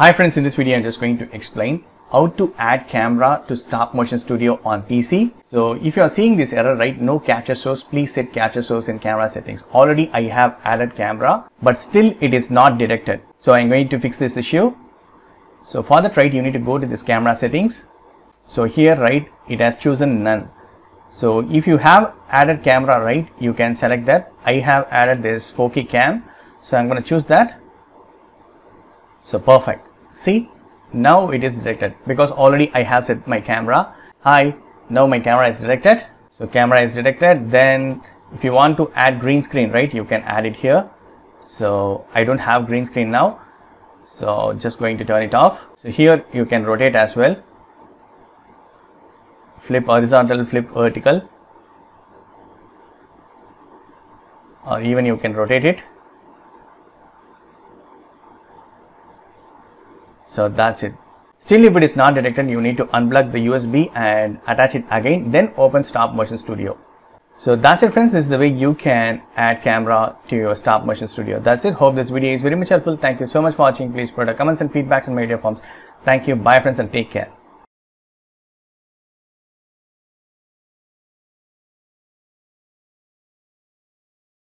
Hi friends, in this video I'm just going to explain how to add camera to Stop Motion Studio on PC. So if you are seeing this error, right, no capture source, please set capture source in camera settings. Already I have added camera, but still it is not detected. So I'm going to fix this issue. So for that, right, you need to go to this camera settings. So here, right, it has chosen none. So if you have added camera, right, you can select that. I have added this 4K cam. So I'm going to choose that. So perfect. See, now it is detected because already I have set my camera. Hi, now my camera is detected. So camera is detected. Then if you want to add green screen, right, you can add it here. So I don't have green screen now. So just going to turn it off. So here you can rotate as well. Flip horizontal, flip vertical. Or even you can rotate it. So that's it. Still, if it is not detected, you need to unplug the USB and attach it again, then open Stop Motion Studio. So that's it friends, this is the way you can add camera to your Stop Motion Studio. That's it. Hope this video is very much helpful. Thank you so much for watching. Please put your comments and feedbacks in my video forms. Thank you. Bye friends and take care.